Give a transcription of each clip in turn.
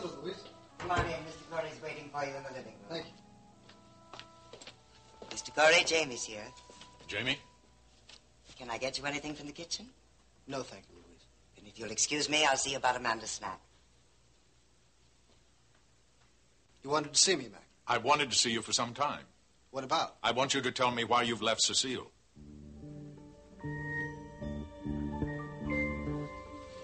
couple of whistles. Come on in. Mr. Corey's waiting for you in the living room. Thank you. Mr. Corey, Jamie's here. Jamie? Can I get you anything from the kitchen? No, thank you, Louise. And if you'll excuse me, I'll see you about Amanda's snack. You wanted to see me, Mac? I wanted to see you for some time. What about? I want you to tell me why you've left Cecile.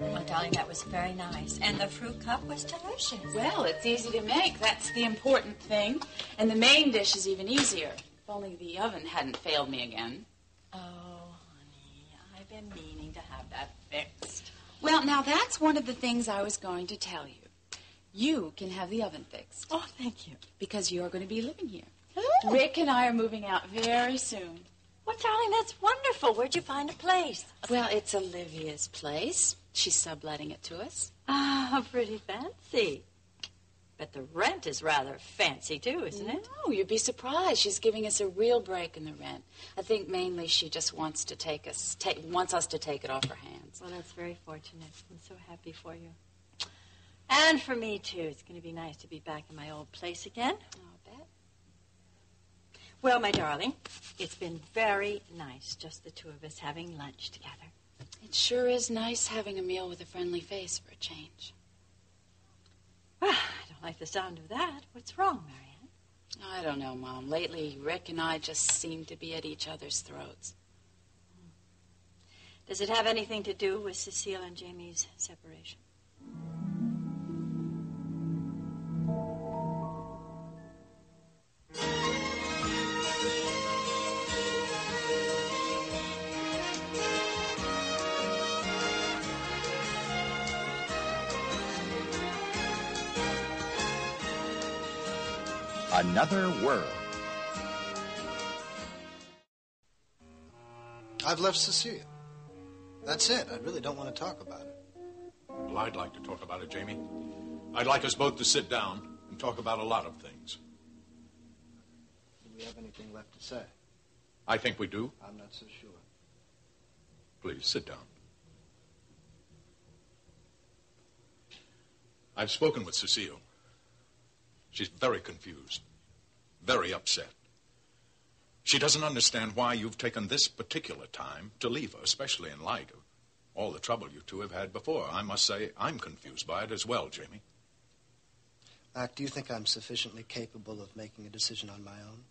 Well, darling, that was very nice. And the fruit cup was delicious. Well, it's easy to make. That's the important thing. And the main dish is even easier. If only the oven hadn't failed me again. Oh, honey, I've been meaning to have that fixed. Well, now, that's one of the things I was going to tell you. You can have the oven fixed. Oh, thank you. Because you're going to be living here. Oh. Rick and I are moving out very soon. Well, darling, that's wonderful. Where'd you find a place? Well, it's Olivia's place. She's subletting it to us. Ah, oh, pretty fancy. But the rent is rather fancy, too, isn't it? No, you'd be surprised. She's giving us a real break in the rent. I think mainly she just wants to take it off her hands. Well, that's very fortunate. I'm so happy for you. And for me, too. It's going to be nice to be back in my old place again. I'll bet. Well, my darling, it's been very nice, just the two of us having lunch together. It sure is nice having a meal with a friendly face for a change. Well, I don't like the sound of that. What's wrong, Marianne? I don't know, Mom. Lately, Rick and I just seem to be at each other's throats. Does it have anything to do with Cecile and Jamie's separation? Another World. I've left Cecilia. That's it. I really don't want to talk about it. Well, I'd like to talk about it, Jamie. I'd like us both to sit down and talk about a lot of things. Do we have anything left to say? I think we do. I'm not so sure. Please, sit down. I've spoken with Cecile. She's very confused, very upset. She doesn't understand why you've taken this particular time to leave her, especially in light of all the trouble you two have had before. I must say I'm confused by it as well, Jamie. Mac, do you think I'm sufficiently capable of making a decision on my own?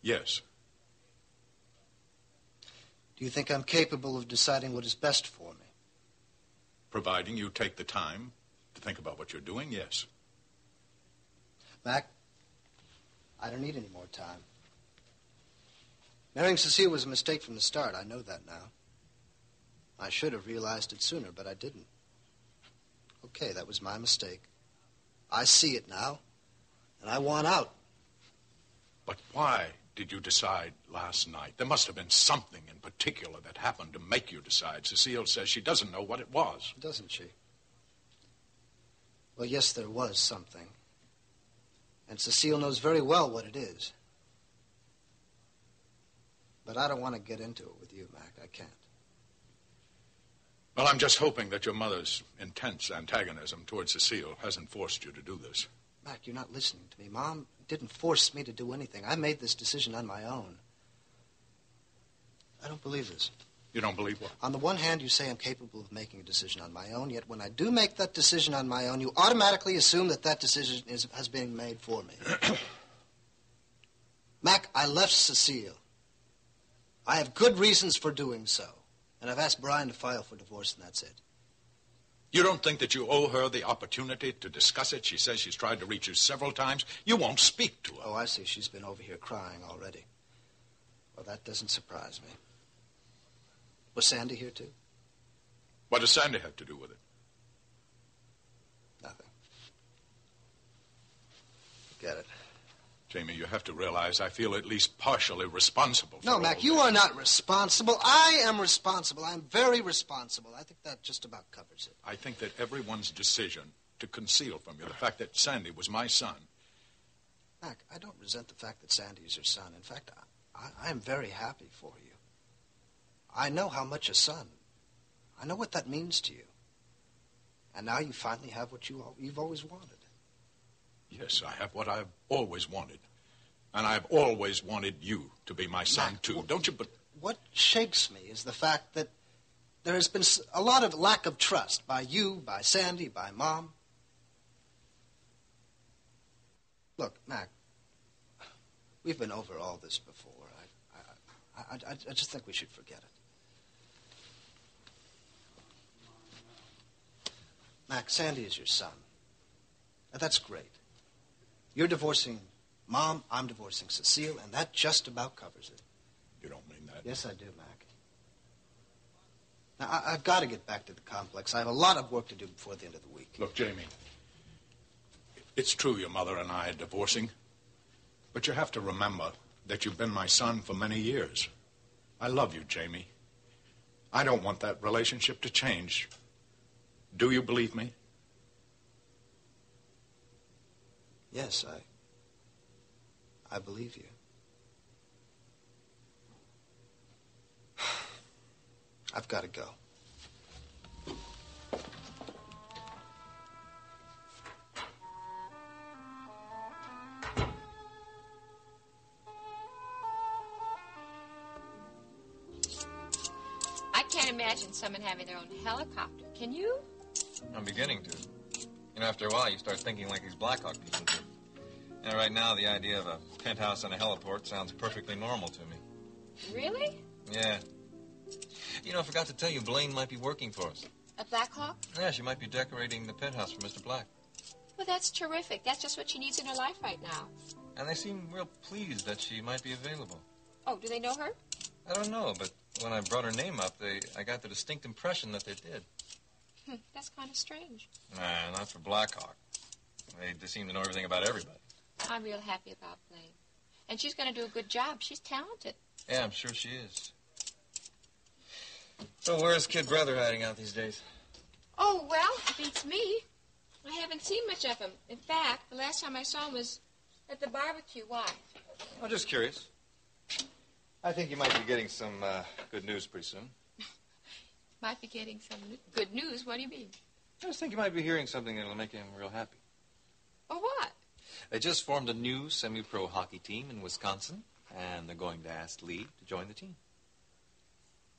Yes. Do you think I'm capable of deciding what is best for me? Providing you take the time to think about what you're doing, yes. Mac, I don't need any more time. Marrying Cecile was a mistake from the start. I know that now. I should have realized it sooner, but I didn't. Okay, that was my mistake. I see it now, and I want out. But why did you decide last night? There must have been something in particular that happened to make you decide. Cecile says she doesn't know what it was. Doesn't she? Well, yes, there was something. And Cecile knows very well what it is. But I don't want to get into it with you, Mac. I can't. Well, I'm just hoping that your mother's intense antagonism towards Cecile hasn't forced you to do this. Mac, you're not listening to me. Mom didn't force me to do anything. I made this decision on my own. I don't believe this. You don't believe what? On the one hand, you say I'm capable of making a decision on my own, yet when I do make that decision on my own, you automatically assume that decision has been made for me. Mac, I left Cecile. I have good reasons for doing so, and I've asked Brian to file for divorce, and that's it. You don't think that you owe her the opportunity to discuss it? She says she's tried to reach you several times. You won't speak to her. Oh, I see. She's been over here crying already. Well, that doesn't surprise me. Was Sandy here, too? What does Sandy have to do with it? Nothing. Forget it. Jamie, you have to realize I feel at least partially responsible for it. No, Mac, you are not responsible. I am responsible. I'm very responsible. I think that just about covers it. I think that everyone's decision to conceal from you the fact that Sandy was my son. Mac, I don't resent the fact that Sandy is your son. In fact, I am very happy for you. I know how much a son. I know what that means to you. And now you finally have what you've always wanted. Yes, I have what I've always wanted. And I've always wanted you to be my son, Mac, too. Don't you? But what shakes me is the fact that there has been a lot of lack of trust by you, by Sandy, by Mom. Look, Mac, we've been over all this before. I just think we should forget it. Mac, Sandy is your son. Now, that's great. You're divorcing Mom, I'm divorcing Cecile, and that just about covers it. You don't mean that? Yes, I do, Mac. Now, I've got to get back to the complex. I have a lot of work to do before the end of the week. Look, Jamie, it's true your mother and I are divorcing, but you have to remember that you've been my son for many years. I love you, Jamie. I don't want that relationship to change. Do you believe me? Yes, I believe you. I've got to go. I can't imagine someone having their own helicopter. Can you? I'm beginning to. And after a while, you start thinking like these Blackhawk people do. And right now, the idea of a penthouse and a heliport sounds perfectly normal to me. Really? Yeah. You know, I forgot to tell you, Blaine might be working for us. A Blackhawk? Yeah, she might be decorating the penthouse for Mr. Black. Well, that's terrific. That's just what she needs in her life right now. And they seem real pleased that she might be available. Oh, do they know her? I don't know, but when I brought her name up, I got the distinct impression that they did. That's kind of strange. Nah, not for Blackhawk. They seem to know everything about everybody. I'm real happy about Blaine. And she's going to do a good job. She's talented. Yeah, I'm sure she is. So where's Kid Brother hiding out these days? Oh, well, it beats me. I haven't seen much of him. In fact, the last time I saw him was at the barbecue. Why? I'm just curious. I think you might be getting some good news pretty soon. Might be getting some good news? What do you mean? I just think you might be hearing something that'll make him real happy. Oh, what? They just formed a new semi-pro hockey team in Wisconsin, and they're going to ask Leigh to join the team.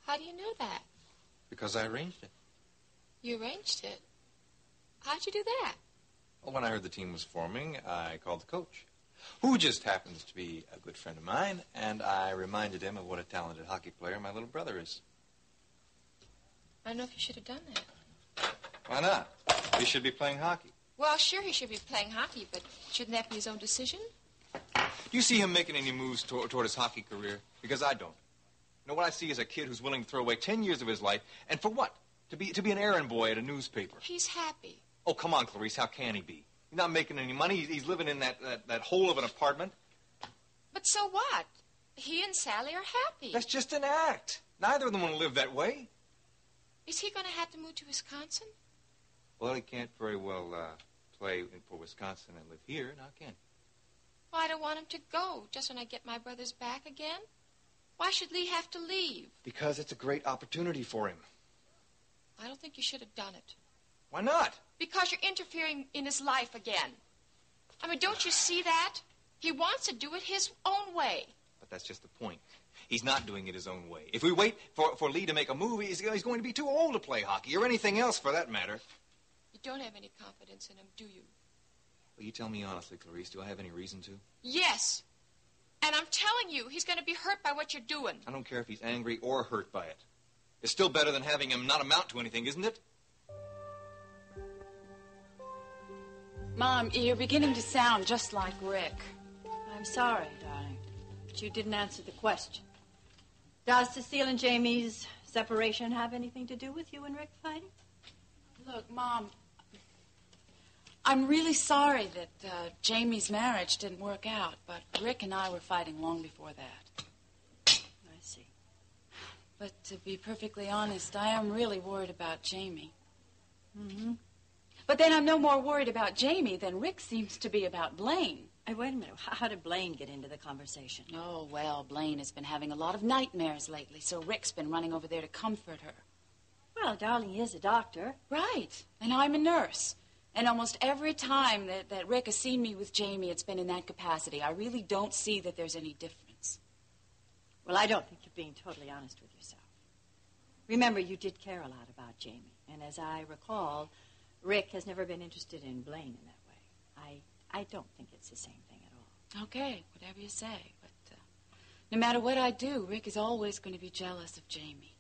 How do you know that? Because I arranged it. You arranged it? How'd you do that? Well, when I heard the team was forming, I called the coach, who just happens to be a good friend of mine, and I reminded him of what a talented hockey player my little brother is. I don't know if you should have done that. Why not? He should be playing hockey. Well, sure, he should be playing hockey, but shouldn't that be his own decision? Do you see him making any moves toward his hockey career? Because I don't. You know, what I see is a kid who's willing to throw away 10 years of his life, and for what? To be an errand boy at a newspaper. He's happy. Oh, come on, Clarice, how can he be? He's not making any money. He's living in that hole of an apartment. But so what? He and Sally are happy. That's just an act. Neither of them want to live that way. Is he going to have to move to Wisconsin? Well, he can't very well play for Wisconsin and live here, now can he? Well, I don't want him to go just when I get my brothers back again. Why should Leigh have to leave? Because it's a great opportunity for him. I don't think you should have done it. Why not? Because you're interfering in his life again. I mean, don't you see that? He wants to do it his own way. But that's just the point. He's not doing it his own way. If we wait for Leigh to make a move, he's going to be too old to play hockey or anything else for that matter. You don't have any confidence in him, do you? Well, you tell me honestly, Clarice, do I have any reason to? Yes. And I'm telling you, he's going to be hurt by what you're doing. I don't care if he's angry or hurt by it. It's still better than having him not amount to anything, isn't it? Mom, you're beginning to sound just like Rick. I'm sorry, darling, but you didn't answer the question. Does Cecile and Jamie's separation have anything to do with you and Rick fighting? Look, Mom, I'm really sorry that Jamie's marriage didn't work out, but Rick and I were fighting long before that. I see. But to be perfectly honest, I am really worried about Jamie. Mm-hmm. But then I'm no more worried about Jamie than Rick seems to be about Blaine. Hey, wait a minute. How did Blaine get into the conversation? Oh, well, Blaine has been having a lot of nightmares lately, so Rick's been running over there to comfort her. Well, Darling is a doctor. Right. And I'm a nurse. And almost every time that Rick has seen me with Jamie, it's been in that capacity. I really don't see that there's any difference. Well, I don't think you're being totally honest with yourself. Remember, you did care a lot about Jamie. And as I recall, Rick has never been interested in Blaine in that way. I don't think it's the same thing at all. Okay, whatever you say. But no matter what I do, Rick is always going to be jealous of Jamie.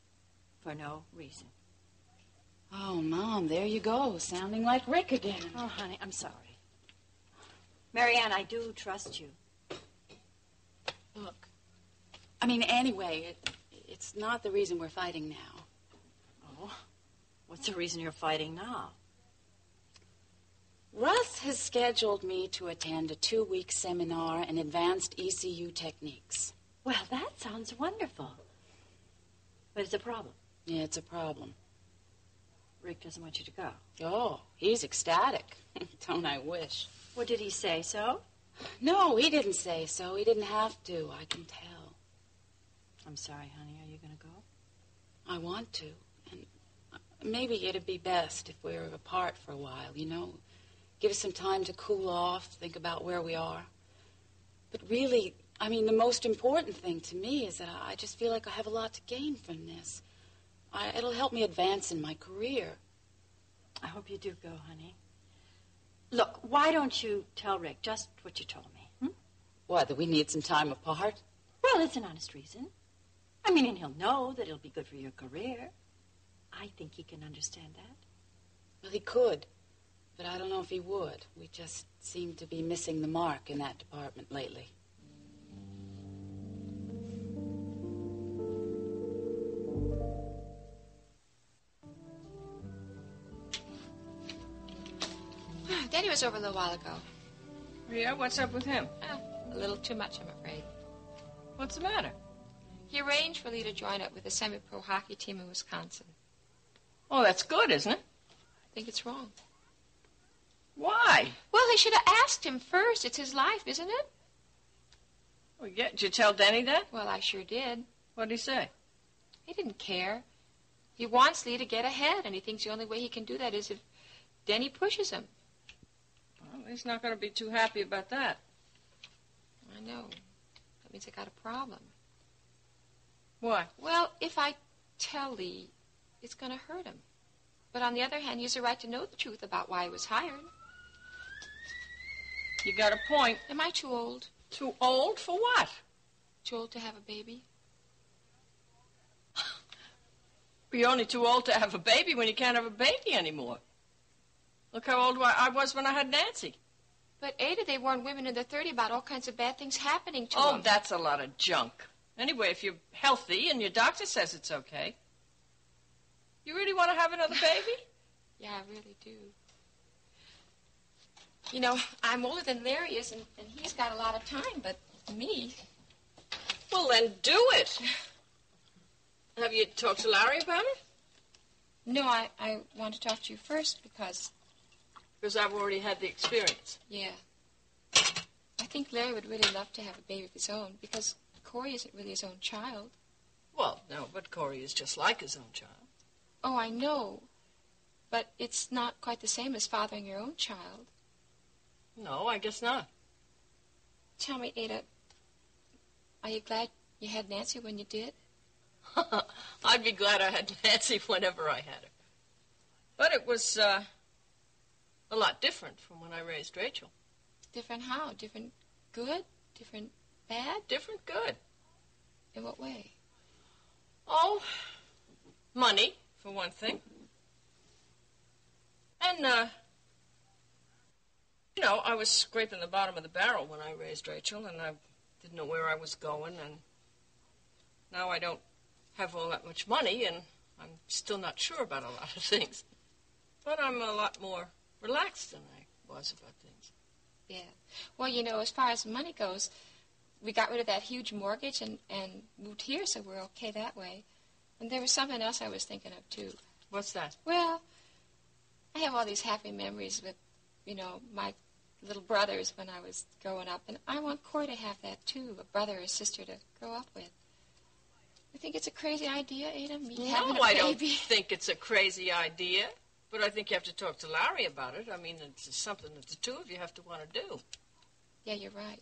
For no reason. Oh, Mom, there you go, sounding like Rick again. Oh, honey, I'm sorry. Marianne, I do trust you. Look, I mean, anyway, it's not the reason we're fighting now. Oh, what's the reason you're fighting now? Russ has scheduled me to attend a 2-week seminar in advanced ECU techniques. Well, that sounds wonderful. But it's a problem. Yeah, it's a problem. Rick doesn't want you to go. Oh, he's ecstatic. Don't I wish. Well, did he say so? No, he didn't say so. He didn't have to. I can tell. I'm sorry, honey. Are you going to go? I want to. And maybe it'd be best if we were apart for a while, you know? Give us some time to cool off, think about where we are. But really, I mean, the most important thing to me is that I just feel like I have a lot to gain from this. It'll help me advance in my career. I hope you do go, honey. Look, why don't you tell Rick just what you told me? Hmm? What, that we need some time apart? Well, it's an honest reason. I mean, and he'll know that it'll be good for your career. I think he can understand that. Well, he could, but I don't know if he would. We just seem to be missing the mark in that department lately. Denny was over a little while ago. Yeah, what's up with him? Oh, a little too much, I'm afraid. What's the matter? He arranged for Leigh to join up with the semi-pro hockey team in Wisconsin. Oh, that's good, isn't it? I think it's wrong. Why? Well, he should have asked him first. It's his life, isn't it? Well, yeah, did you tell Denny that? Well, I sure did. What did he say? He didn't care. He wants Leigh to get ahead, and he thinks the only way he can do that is if Denny pushes him. Well, he's not going to be too happy about that. I know. That means I got a problem. What? Well, if I tell Leigh, it's going to hurt him. But on the other hand, he has a right to know the truth about why he was hired. You got a point. Am I too old? Too old for what? Too old to have a baby? You're only too old to have a baby when you can't have a baby anymore. Look how old I was when I had Nancy. But, Ada, they warned women in their 30s about all kinds of bad things happening to them. Oh, that's a lot of junk. Anyway, if you're healthy and your doctor says it's okay. You really want to have another baby? Yeah, I really do. You know, I'm older than Larry is, and he's got a lot of time, but me... Well, then do it. Have you talked to Larry about it? No, I want to talk to you first because... Because I've already had the experience. Yeah. I think Larry would really love to have a baby of his own because Corey isn't really his own child. Well, no, but Corey is just like his own child. Oh, I know. But it's not quite the same as fathering your own child. No, I guess not. Tell me, Ada, are you glad you had Nancy when you did? I'd be glad I had Nancy whenever I had her. But it was... a lot different from when I raised Rachel. Different how? Different good? Different bad? Different good. In what way? Oh, money, for one thing. And, you know, I was scraping the bottom of the barrel when I raised Rachel, and I didn't know where I was going, and now I don't have all that much money, and I'm still not sure about a lot of things. But I'm a lot more... relaxed than I was about things. Yeah. Well, you know, as far as money goes, we got rid of that huge mortgage and moved here, so we're okay that way. And there was something else I was thinking of, too. What's that? Well, I have all these happy memories with, you know, my little brothers when I was growing up, and I want Corey to have that, too, a brother or sister to grow up with. You think it's a crazy idea, Ada? No, I don't think it's a crazy idea. But I think you have to talk to Larry about it. I mean, it's something that the two of you have to want to do. Yeah, you're right.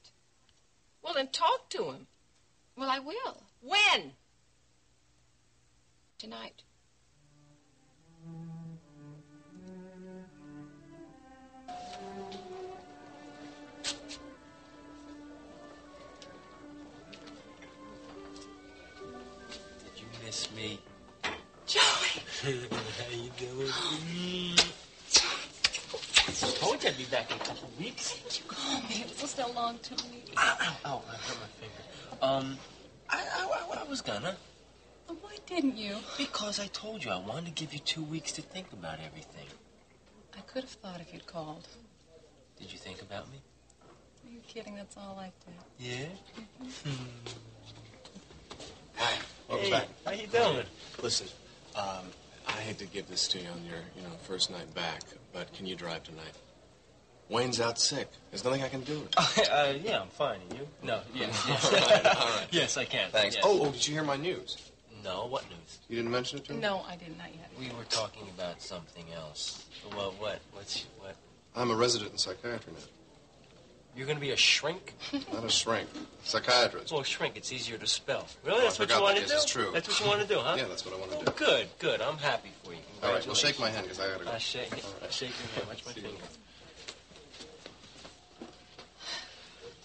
Well, then talk to him. Well, I will. When? Tonight. Miss me. Joey. How you doing? I told you I'd be back in a couple of weeks. Did you call me? It was just a long 2 weeks. Oh, I hurt my finger. I was gonna. Why didn't you? Because I told you I wanted to give you 2 weeks to think about everything. I could have thought if you'd called. Did you think about me? Are you kidding? That's all I did. Yeah? Mm-hmm. Welcome back. How you doing? Listen, I hate to give this to you on your, first night back, but can you drive tonight? Wayne's out sick. There's nothing I can do. Yeah, I'm fine. Are you? No. Yes. All right. Yes, I can. Thanks. Yes. Oh, did you hear my news? No. What news? You didn't mention it to me? No, I did not yet. We were talking about something else. Well, what? What? I'm a resident in psychiatry now. You're going to be a shrink? Not a shrink. Psychiatrist. Well, shrink. It's easier to spell. Really? That's what you want to do? Yes, it's true. That's what you want to do, huh? Yeah, that's what I want to do. Good, good. I'm happy for you. All right, well, shake my hand because I got to go. I'll shake your hand. Watch my finger.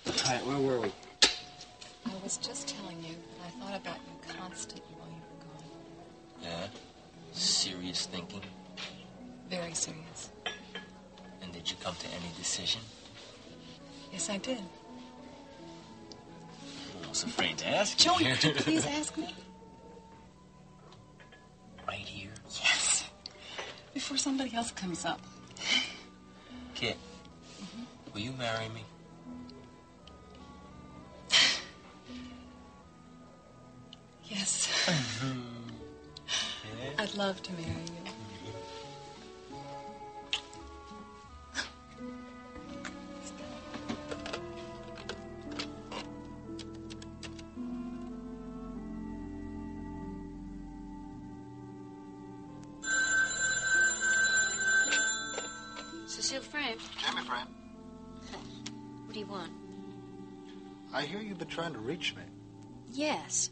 All right, where were we? I was just telling you that I thought about you constantly while you were gone. Yeah? Serious thinking? Very serious. And did you come to any decision? Yes, I did. I was afraid to ask you. Joey, could you please ask me? Right here? Yes. Before somebody else comes up. Kit, will you marry me? Yes. Yeah. I'd love to marry you. Trying to reach me? Yes.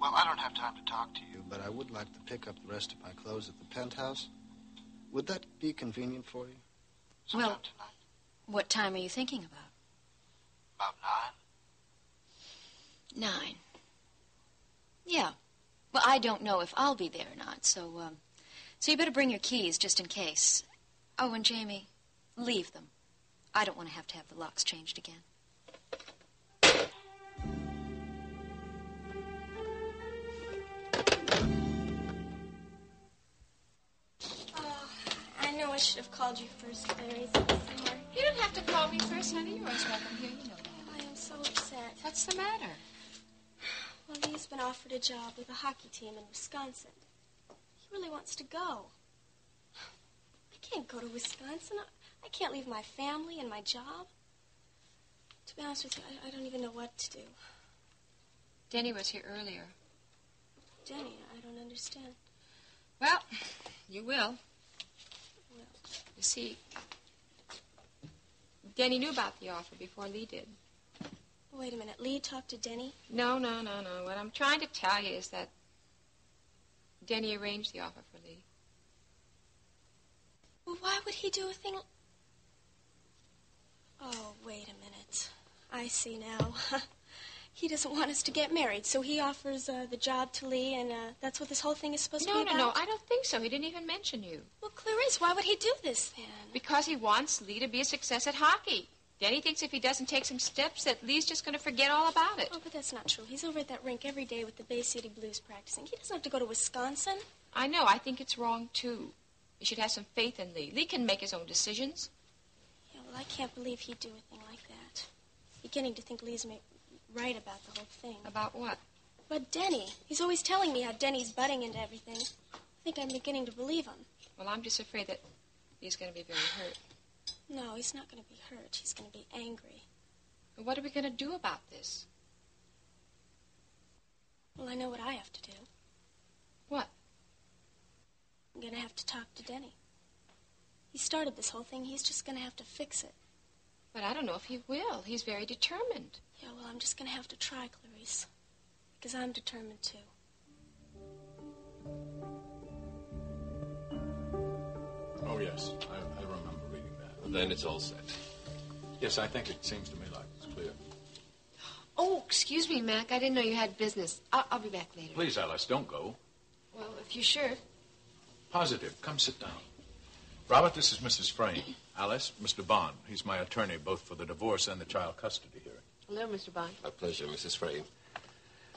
Well, I don't have time to talk to you, but I would like to pick up the rest of my clothes at the penthouse. Would that be convenient for you? Sometime well, tonight. What time are you thinking about? About 9. 9. Yeah. Well, I don't know if I'll be there or not, so, so you better bring your keys just in case. Oh, and Jamie, leave them. I don't want to have the locks changed again. I should have called you first, Clarice. You didn't have to call me first, honey. You're always welcome here. You know that. I am so upset. What's the matter? Well, Lee's been offered a job with a hockey team in Wisconsin. He really wants to go. I can't go to Wisconsin. I can't leave my family and my job. To be honest with you, I don't even know what to do. Denny was here earlier. Denny? I don't understand. Well, you will. You see, Denny knew about the offer before Leigh did. Wait a minute. Leigh talked to Denny? No. What I'm trying to tell you is that Denny arranged the offer for Leigh. Well, why would he do a thing... Oh, wait a minute. I see now. He doesn't want us to get married, so he offers the job to Leigh, and that's what this whole thing is supposed to be about? No, I don't think so. He didn't even mention you. Well, Clarice, why would he do this, then? Because he wants Leigh to be a success at hockey. Then he thinks if he doesn't take some steps that Lee's just going to forget all about it. Oh, but that's not true. He's over at that rink every day with the Bay City Blues practicing. He doesn't have to go to Wisconsin. I know. I think it's wrong, too. You should have some faith in Leigh. Leigh can make his own decisions. Yeah, well, I can't believe he'd do a thing like that. Beginning to think Lee's right about the whole thing. About what? About Denny. He's always telling me how Denny's butting into everything. I think I'm beginning to believe him. Well, I'm just afraid that he's going to be very hurt. No, he's not going to be hurt. He's going to be angry. Well, what are we going to do about this? Well, I know what I have to do. What? I'm going to have to talk to Denny. He started this whole thing. He's just going to have to fix it. But I don't know if he will. He's very determined. Yeah, well, I'm just going to have to try, Clarice. Because I'm determined, too. Oh, yes. I remember reading that. And then it's all set. Yes, I think it seems to me like it's clear. Oh, excuse me, Mac. I didn't know you had business. I'll be back later. Please, Alice, don't go. Well, if you're sure. Positive. Come sit down. Robert, this is Mrs. Frame. Alice, Mr. Bond. He's my attorney, both for the divorce and the child custody hearing. Hello, Mr. Bond. My pleasure, Mrs. Frame.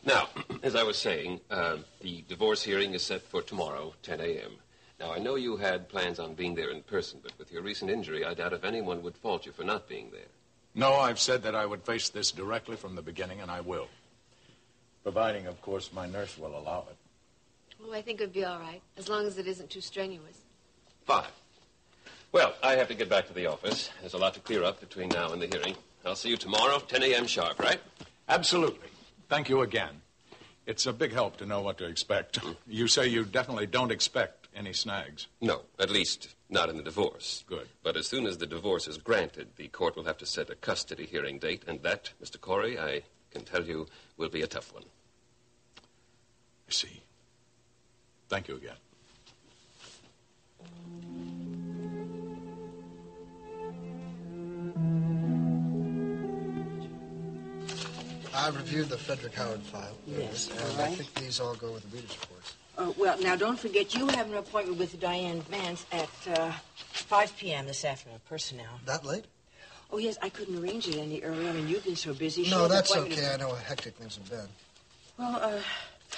Now, as I was saying, the divorce hearing is set for tomorrow, 10 a.m. Now, I know you had plans on being there in person, but with your recent injury, I doubt if anyone would fault you for not being there. No, I've said that I would face this directly from the beginning, and I will. Providing, of course, my nurse will allow it. Well, I think it would be all right, as long as it isn't too strenuous. Fine. Well, I have to get back to the office. There's a lot to clear up between now and the hearing. I'll see you tomorrow, 10 a.m. sharp, right? Absolutely. Thank you again. It's a big help to know what to expect. You say you definitely don't expect any snags. No, at least not in the divorce. Good. But as soon as the divorce is granted, the court will have to set a custody hearing date, and that, Mr. Corey, I can tell you, will be a tough one. I see. Thank you again. I've reviewed the Frederick Howard file. Yes, and right. I think these all go with the reader's reports. Well, now, don't forget, you have an appointment with Diane Vance at 5 p.m. this afternoon, personnel. That late? Oh, yes, I couldn't arrange it any earlier. I mean, you've been so busy. No, that's okay. I know how hectic things have been. Well,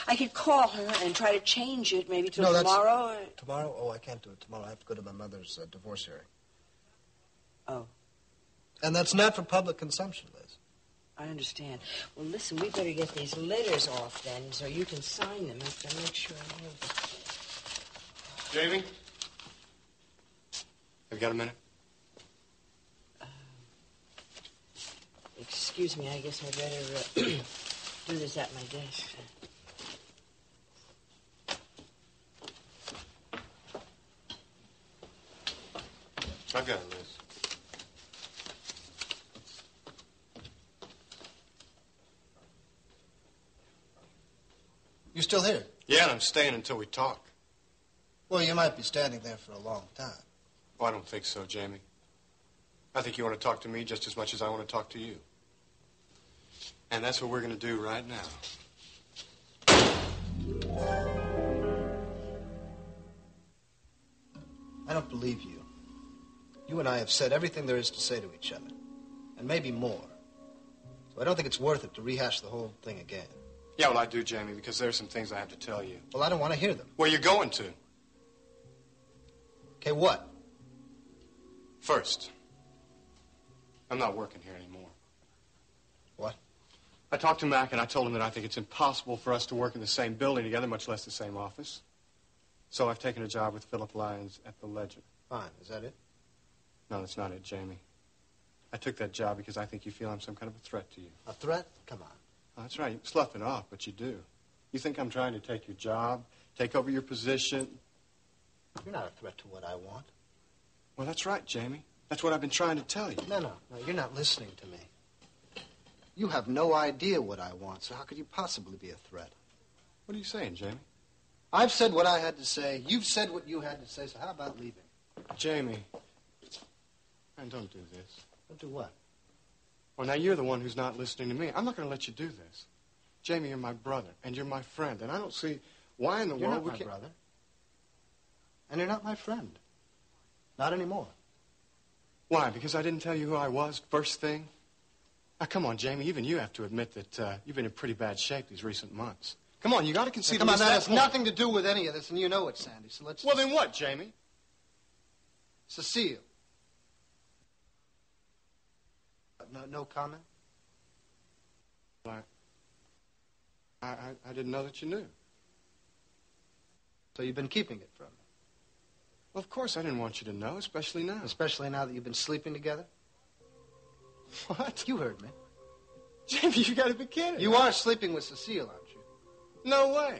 I could call her and try to change it maybe till tomorrow. Or... Tomorrow? Oh, I can't do it tomorrow. I have to go to my mother's divorce hearing. Oh. And that's not for public consumption, Liz. I understand. Well, listen, we better get these letters off then, so you can sign them after I make sure I have them. Jamie? Have you got a minute? Excuse me, I guess I'd rather do this at my desk. I've got it, Liz. You're still here? Yeah, and I'm staying until we talk. Well, you might be standing there for a long time. Oh, I don't think so, Jamie. I think you want to talk to me just as much as I want to talk to you. And that's what we're going to do right now. I don't believe you. You and I have said everything there is to say to each other. And maybe more. So I don't think it's worth it to rehash the whole thing again. Yeah, well, I do, Jamie, because there are some things I have to tell you. Well, I don't want to hear them. Well, you're going to. Okay, what? First, I'm not working here anymore. What? I talked to Mac, and I told him that I think it's impossible for us to work in the same building together, much less the same office. So I've taken a job with Philip Lyons at the Ledger. Fine. Is that it? No, that's not it, Jamie. I took that job because I think you feel I'm some kind of a threat to you. A threat? Come on. Oh, that's right. You slough it off, but you do. You think I'm trying to take your job, take over your position? You're not a threat to what I want. Well, that's right, Jamie. That's what I've been trying to tell you. No, you're not listening to me. You have no idea what I want, so how could you possibly be a threat? What are you saying, Jamie? I've said what I had to say. You've said what you had to say, so how about leaving? Jamie, man, don't do this. Don't do what? Well, now you're the one who's not listening to me. I'm not going to let you do this. Jamie, you're my brother, and you're my friend, and I don't see why in the world we can't... You're not my brother, and you're not my friend. Not anymore. Why? Because I didn't tell you who I was, first thing? Now, come on, Jamie, even you have to admit that you've been in pretty bad shape these recent months. Come on, you got to concede... Come on, that has nothing to do with any of this, and you know it, Sandy, so let's... Well, then what, Jamie? Cecile. No comment? I didn't know that you knew. So you've been keeping it from me? Well, of course I didn't want you to know, especially now. Especially now that you've been sleeping together? What? You heard me. Jamie, you got to be kidding. You are sleeping with Cecile, aren't you? No way.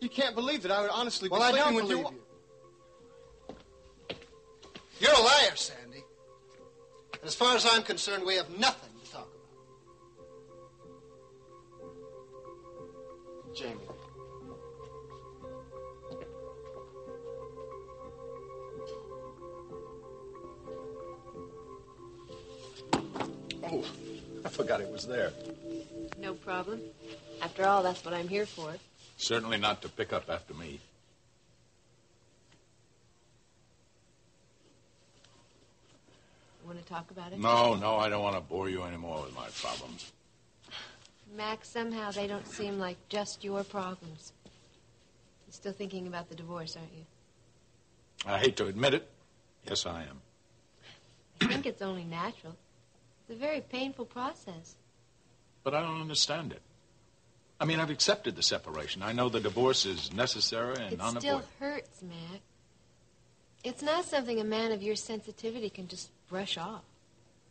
You can't believe that I would honestly be sleeping with you. Well, I don't believe you. You're a liar, Sandy. And as far as I'm concerned, we have nothing to talk about. Jamie. Oh, I forgot it was there. No problem. After all, that's what I'm here for. Certainly not to pick up after me. Want to talk about it? No, I don't want to bore you anymore with my problems. Mac, somehow they don't seem like just your problems. You're still thinking about the divorce, aren't you? I hate to admit it. Yes, I am. I think it's only natural. It's a very painful process. But I don't understand it. I mean, I've accepted the separation. I know the divorce is necessary and unavoidable. It still hurts, Mac. It's not something a man of your sensitivity can just brush off.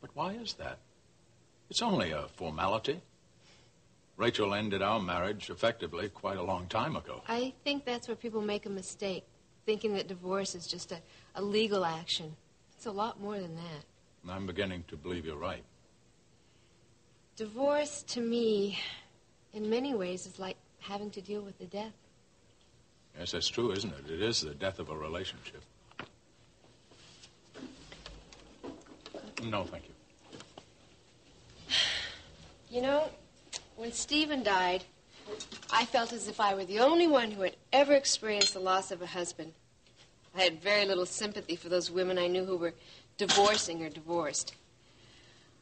But why is that? It's only a formality. Rachel ended our marriage effectively quite a long time ago. I think that's where people make a mistake, thinking that divorce is just a legal action. It's a lot more than that. I'm beginning to believe you're right. Divorce, to me, in many ways, is like having to deal with the death. Yes, that's true, isn't it? It is the death of a relationship. No, thank you. You know, when Stephen died, I felt as if I were the only one who had ever experienced the loss of a husband. I had very little sympathy for those women I knew who were divorcing or divorced.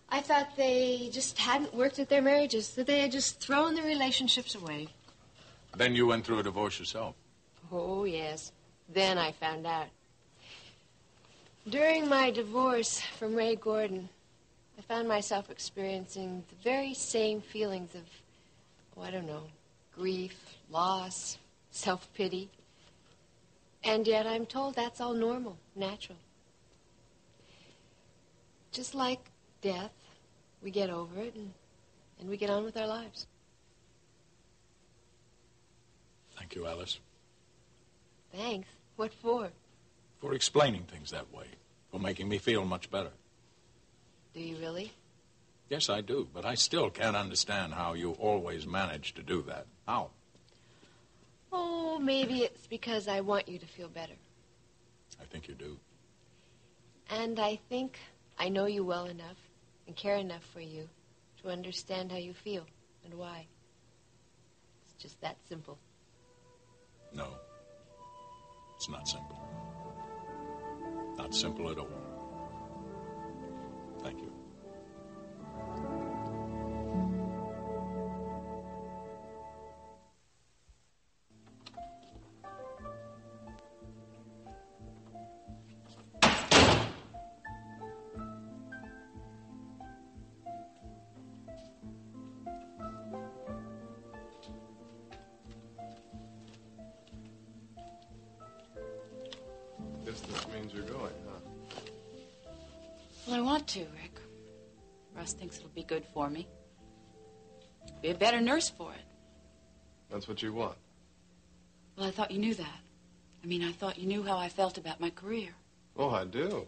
I thought they just hadn't worked at their marriages, that they had just thrown their relationships away. Then you went through a divorce yourself. Oh, yes. Then I found out. During my divorce from Ray Gordon, I found myself experiencing the very same feelings of, oh, I don't know, grief, loss, self-pity. And yet I'm told that's all normal, natural. Just like death, we get over it, and we get on with our lives. Thank you, Alice. Thanks. What for? For explaining things that way. For making me feel much better. Do you really? Yes, I do, but I still can't understand how you always manage to do that. How? Oh, maybe it's because I want you to feel better. I think you do. And I think I know you well enough and care enough for you to understand how you feel and why. It's just that simple. No, it's not simple. Not simple at all. Thank you. Rick. Russ thinks it'll be good for me. Be a better nurse for it. That's what you want. Well, I thought you knew that. I mean, I thought you knew how I felt about my career. Oh, I do.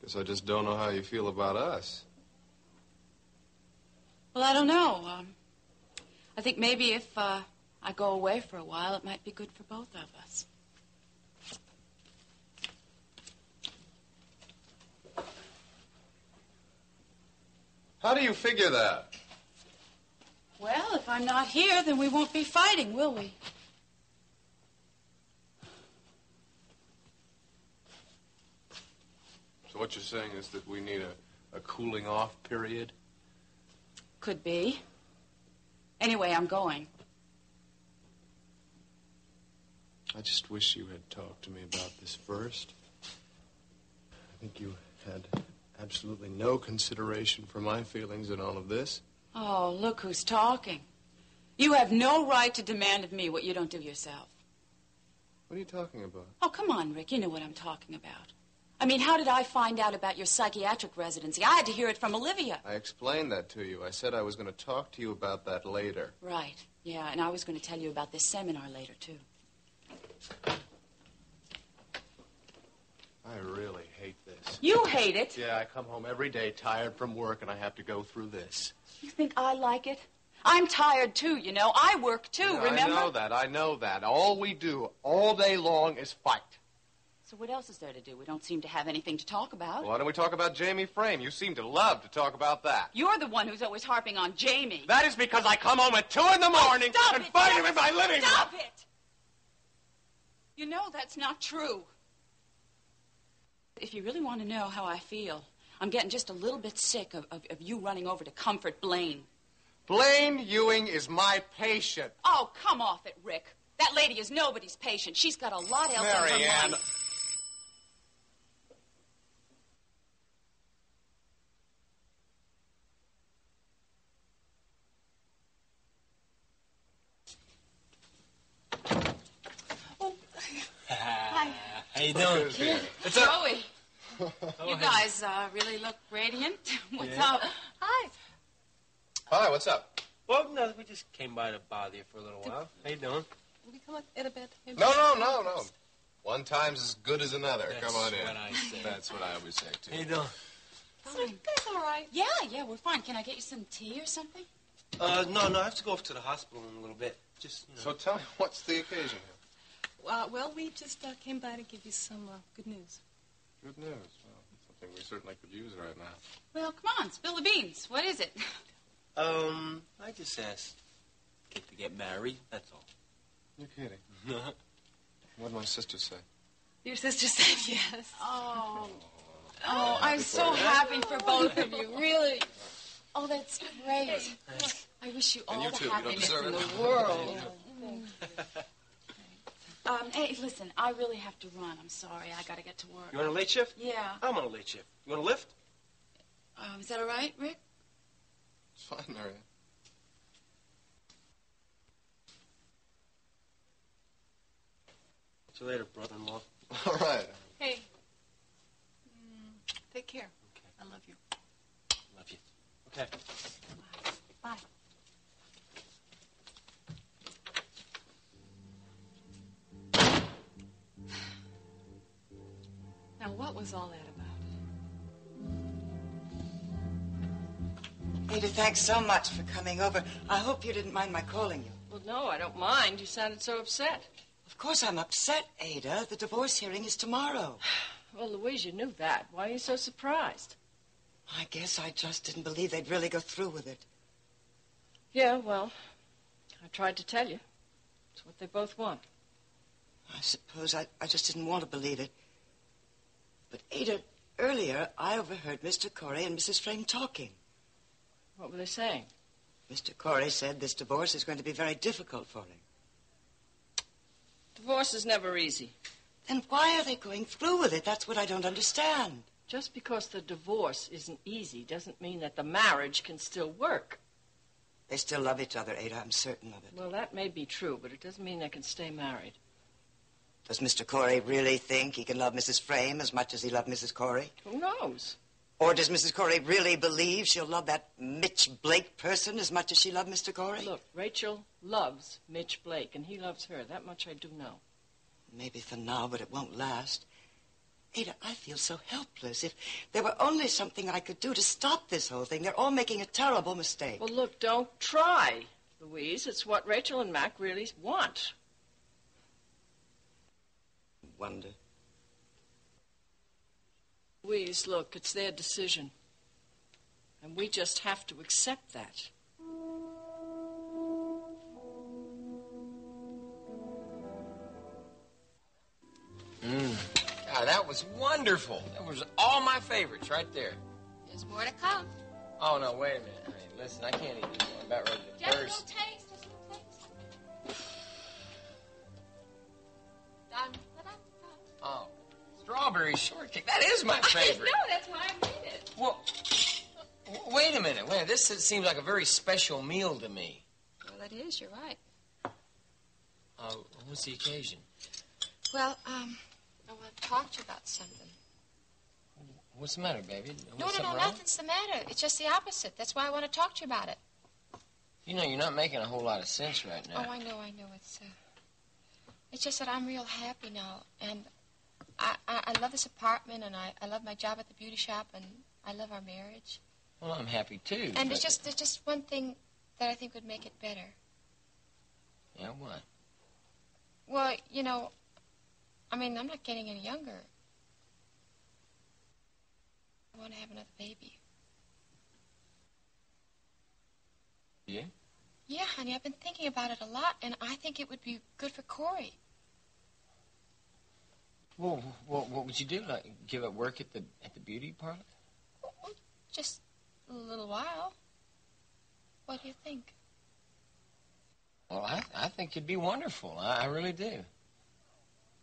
Guess I just don't know how you feel about us. Well, I don't know. I think maybe if I go away for a while, it might be good for both of us. How do you figure that? Well, if I'm not here, then we won't be fighting, will we? So what you're saying is that we need a cooling-off period? Could be. Anyway, I'm going. I just wish you had talked to me about this first. I think you had absolutely no consideration for my feelings in all of this. Oh, look who's talking. You have no right to demand of me what you don't do yourself. What are you talking about? Oh, come on, Rick. You know what I'm talking about. I mean, how did I find out about your psychiatric residency? I had to hear it from Olivia. I explained that to you. I said I was going to talk to you about that later. Right. Yeah, and I was going to tell you about this seminar later, too. I really hate this. You hate it? Yeah, I come home every day tired from work, and I have to go through this. You think I like it? I'm tired, too, you know. I work, too, yeah, remember? I know that. All we do all day long is fight. So what else is there to do? We don't seem to have anything to talk about. Why don't we talk about Jamie Frame? You seem to love to talk about that. You're the one who's always harping on Jamie. That is because I come home at 2 in the morning and fight him in my living room. Stop it! You know that's not true. If you really want to know how I feel, I'm getting just a little bit sick of you running over to comfort Blaine. Blaine Ewing is my patient. Oh, come off it, Rick. That lady is nobody's patient. She's got a lot else on her mind. Marianne. Oh. Hi. How you doing? Kid? What's up? Joey. You guys really look radiant. What's up? Hi. Hi, what's up? Well, no, we just came by to bother you for a little while. How you doing? Will you come up in a bit? No. One time's as good as another. Come on in. That's what I say. That's what I always say, too. How you doing? So you guys all right? Yeah, we're fine. Can I get you some tea or something? No, I have to go off to the hospital in a little bit. Just, you know. So tell me, what's the occasion here? Well, we just came by to give you some good news. Good news? Well, something we certainly could use right now. Well, come on, spill the beans. What is it? I just asked Kit to get married, that's all. You're kidding. What did my sister say? Your sister said yes. Oh, I'm so happy for both of you, really. Oh, that's great. I wish you all the happiness in the world. Hey, listen, I really have to run. I'm sorry, I gotta get to work. You on a late shift? Yeah. I'm on a late shift. You want a lift? Is that all right, Rick? It's fine, Marianne. See you later, brother-in-law. All right. Hey. Take care. Okay. I love you. Love you. Okay. Bye. Bye. Now, what was all that about? Ada, thanks so much for coming over. I hope you didn't mind my calling you. Well, no, I don't mind. You sounded so upset. Of course I'm upset, Ada. The divorce hearing is tomorrow. Well, Louise, you knew that. Why are you so surprised? I guess I just didn't believe they'd really go through with it. Yeah, well, I tried to tell you. It's what they both want. I suppose I just didn't want to believe it. But, Ada, earlier I overheard Mr. Corey and Mrs. Frame talking. What were they saying? Mr. Corey said this divorce is going to be very difficult for him. Divorce is never easy. Then why are they going through with it? That's what I don't understand. Just because the divorce isn't easy doesn't mean that the marriage can still work. They still love each other, Ada. I'm certain of it. Well, that may be true, but it doesn't mean they can stay married. Does Mr. Corey really think he can love Mrs. Frame as much as he loved Mrs. Corey? Who knows? Or does Mrs. Corey really believe she'll love that Mitch Blake person as much as she loved Mr. Corey? Look, Rachel loves Mitch Blake, and he loves her. That much I do know. Maybe for now, but it won't last. Ada, I feel so helpless. If there were only something I could do to stop this whole thing. They're all making a terrible mistake. Well, look, don't try, Louise. It's what Rachel and Mac really want. Wonder. Louise, look, it's their decision. And we just have to accept that. God, that was wonderful. That was all my favorites right there. There's more to come. Oh, no, wait a minute. I mean, listen, I can't eat anymore. I'm about ready to burst. Just a little taste. Done. Oh. Strawberry shortcake. That is my favorite. I know. That's why I made it. Well, wait a minute. Wait, this seems like a very special meal to me. Well, it is. You're right. What's the occasion? Well, I want to talk to you about something. What's the matter, baby? No, nothing's the matter. It's just the opposite. That's why I want to talk to you about it. You know, you're not making a whole lot of sense right now. Oh, I know. It's just that I'm real happy now, and I love this apartment, and I love my job at the beauty shop, and I love our marriage. Well, I'm happy, too. And there's just one thing that I think would make it better. Yeah, what? Well, you know, I mean, I'm not getting any younger. I want to have another baby. Yeah? Yeah, honey, I've been thinking about it a lot, and I think it would be good for Corey. Well, what would you do? Like, give up work at the beauty parlor? Well, just a little while. What do you think? Well, I think it'd be wonderful. I really do.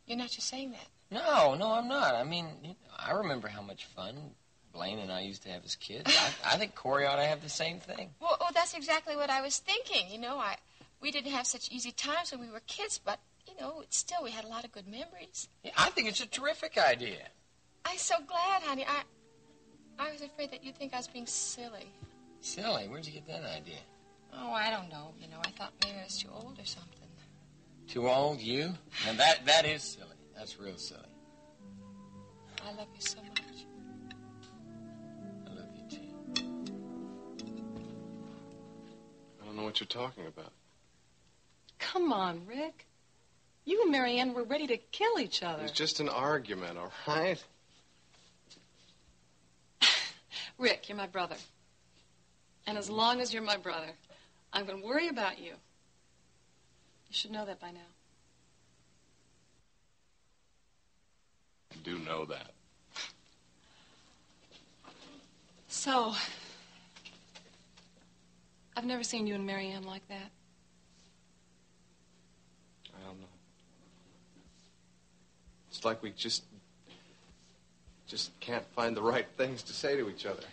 You're not just saying that. No, I'm not. I mean, you know, I remember how much fun Blaine and I used to have as kids. I think Corey ought to have the same thing. Well, oh, that's exactly what I was thinking. You know, we didn't have such easy times when we were kids, but, you know, still we had a lot of good memories. Yeah, I think it's a terrific idea. I'm so glad, honey. I was afraid that you'd think I was being silly. Silly? Where'd you get that idea? Oh, I don't know. You know, I thought maybe I was too old or something. Too old, you? Now, that is silly. That's real silly. I love you so much. I love you, too. I don't know what you're talking about. Come on, Rick. You and Marianne were ready to kill each other. It was just an argument, all right? Rick, you're my brother. And as long as you're my brother, I'm going to worry about you. You should know that by now. I do know that. So, I've never seen you and Marianne like that. I don't know. It's like we just can't find the right things to say to each other.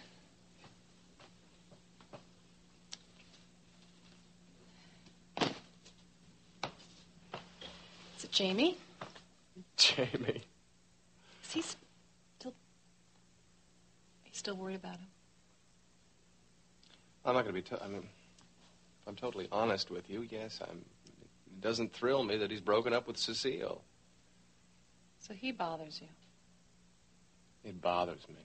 Jamie? Jamie. Is he still... He's still worried about him? I'm not going to be... I mean, if I'm totally honest with you, yes, it doesn't thrill me that he's broken up with Cecile. So he bothers you? It bothers me.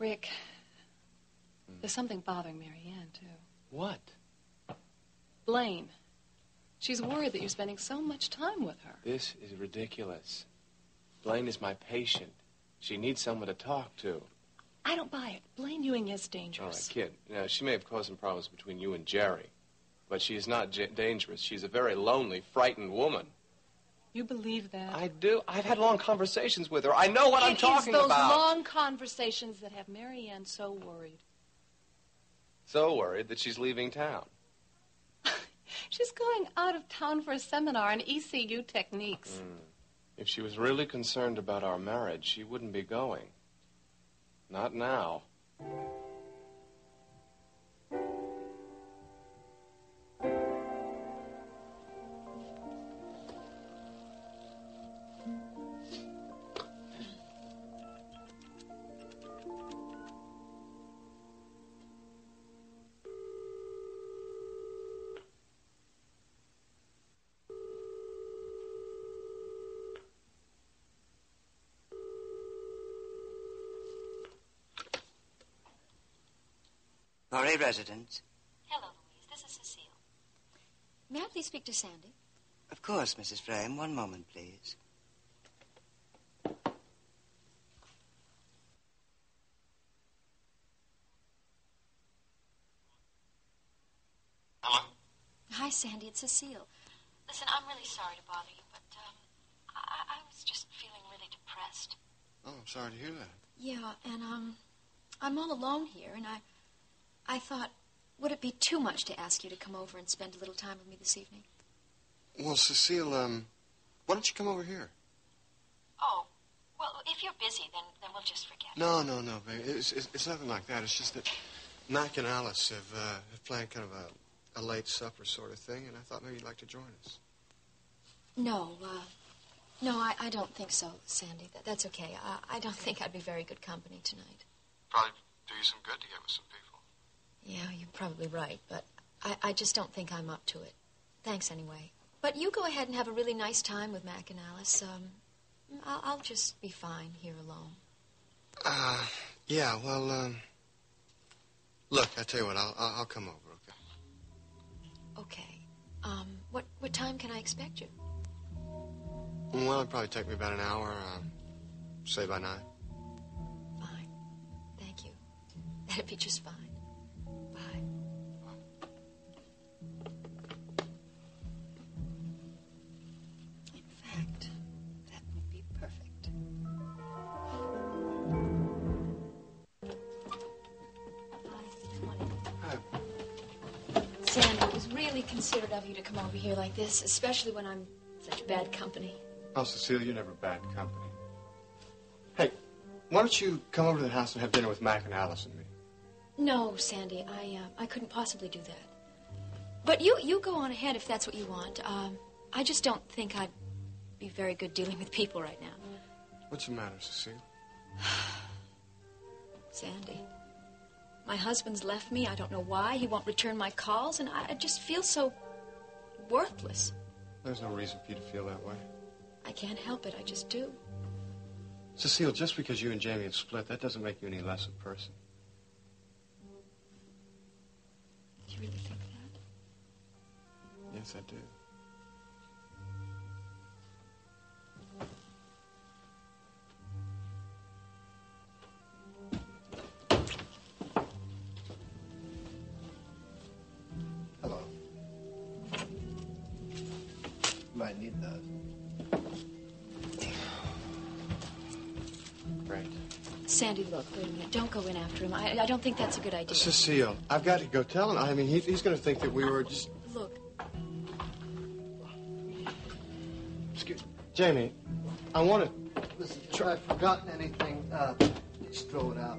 Rick, there's something bothering Marianne, too. What? Blaine. She's worried that you're spending so much time with her. This is ridiculous. Blaine is my patient. She needs someone to talk to. I don't buy it. Blaine Ewing is dangerous. All right, kid. Now, she may have caused some problems between you and Jerry, but she is not dangerous. She's a very lonely, frightened woman. You believe that? I do. I've had long conversations with her. I know what I'm talking about. It is those long conversations that have Marianne so worried. So worried that she's leaving town. She's going out of town for a seminar on ECU techniques. If she was really concerned about our marriage, she wouldn't be going. Not now. Murray residence. Hello, Louise. This is Cecile. May I please speak to Sandy? Of course, Mrs. Frame. One moment, please. Hello? Hi, Sandy. It's Cecile. Listen, I'm really sorry to bother you, but I was just feeling really depressed. Oh, I'm sorry to hear that. Yeah, and I'm all alone here, and I thought, would it be too much to ask you to come over and spend a little time with me this evening? Well, Cecile, why don't you come over here? Oh, well, if you're busy, then we'll just forget. No, baby. It's nothing like that. It's just that Mac and Alice have planned kind of a late supper sort of thing, and I thought maybe you'd like to join us. No, I don't think so, Sandy. That's okay. I don't think I'd be very good company tonight. Probably do you some good to get with some people. Yeah, you're probably right, but I just don't think I'm up to it. Thanks anyway. But you go ahead and have a really nice time with Mac and Alice. I'll just be fine here alone. Yeah, well, look, I tell you what, I'll come over, okay? Okay. What time can I expect you? Well, it'll probably take me about an hour, say by 9. Fine. Thank you. That'd be just fine. Bye. In fact, that would be perfect. Hi. Sandy, it was really considerate of you to come over here like this, especially when I'm such bad company. Oh, Cecile, you're never bad company. Hey, why don't you come over to the house and have dinner with Mac and Alice and me? No, Sandy, I couldn't possibly do that. But you go on ahead if that's what you want. I just don't think I'd be very good dealing with people right now. What's the matter, Cecile? Sandy, my husband's left me. I don't know why. He won't return my calls, and I just feel so worthless. There's no reason for you to feel that way. I can't help it. I just do. Cecile, just because you and Jamie have split, that doesn't make you any less a person. Do you really think that? Yes, I do. Hello. You might need that. Sandy, look, wait a minute. Don't go in after him. I don't think that's a good idea. Cecile, I've got to go tell him. I mean, he's going to think that we were just... Look. Excuse me. Jamie, I want to... Listen, if I've forgotten anything, just throw it out.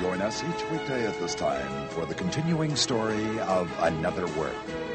Join us each weekday at this time for the continuing story of Another World.